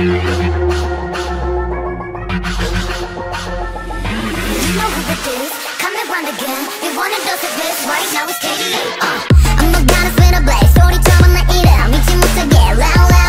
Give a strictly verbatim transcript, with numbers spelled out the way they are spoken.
I'm not gonna spin a blaze, story time on the eater. I'm eating once again, loud.